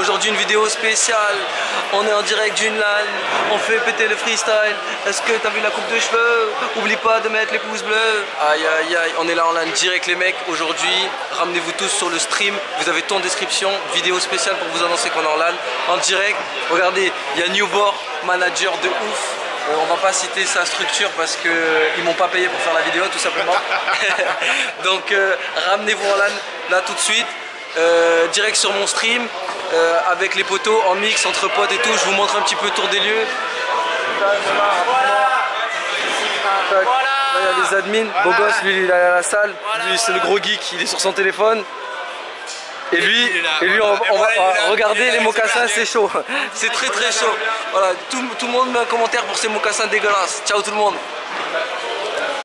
Aujourd'hui une vidéo spéciale, on est en direct d'une LAN, on fait péter le freestyle. Est-ce que t'as vu la coupe de cheveux? Oublie pas de mettre les pouces bleus. Aïe aïe aïe, on est là en LAN direct les mecs. Aujourd'hui, ramenez-vous tous sur le stream. Vous avez ton description, vidéo spéciale pour vous annoncer qu'on est en LAN. En direct, regardez, il y a Newborn, manager de ouf. On va pas citer sa structure parce qu'ils m'ont pas payé pour faire la vidéo tout simplement. Donc ramenez-vous en LAN là tout de suite, direct sur mon stream, avec les poteaux en mix entre potes et tout. Je vous montre un petit peu le tour des lieux. Voilà. Là il y a les admins, voilà. Beau gosse, lui il est à la salle, voilà. Lui c'est le gros geek, il est sur son téléphone. Et lui, on va regarder les mocassins, c'est chaud. C'est très très chaud. Voilà, tout le monde met un commentaire pour ces mocassins dégueulasses. Ciao tout le monde.